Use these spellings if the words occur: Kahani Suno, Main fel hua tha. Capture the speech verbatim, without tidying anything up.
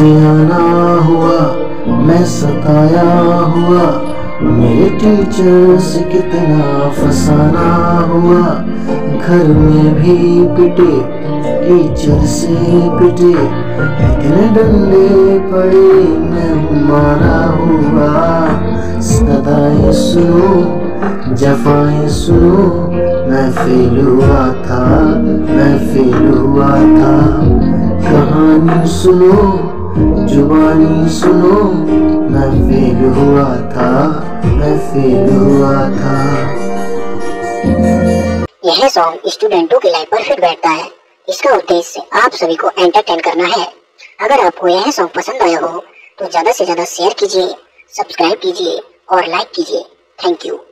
सियाना हुआ मैं सताया हुआ, मेरे टीचर से कितना फसाना हुआ। घर में भी पिटे टीचर से पिटे, इतने डंडे पड़े मैं मारा हुआ। सदाएं सुनो जफाएं सुनो, मैं फेल हुआ था मैं फेल हुआ था। कहानी सुनो जुबानी सुनो, मैं फेल हुआ था मैं फेल हुआ था। यह सॉन्ग स्टूडेंटों की लाइफ पर फिट बैठता है, इसका उद्देश्य आप सभी को एंटरटेन करना है। अगर आपको यह सॉन्ग पसंद आया हो तो ज्यादा से ज्यादा शेयर कीजिए, सब्सक्राइब कीजिए और लाइक कीजिए। Thank you.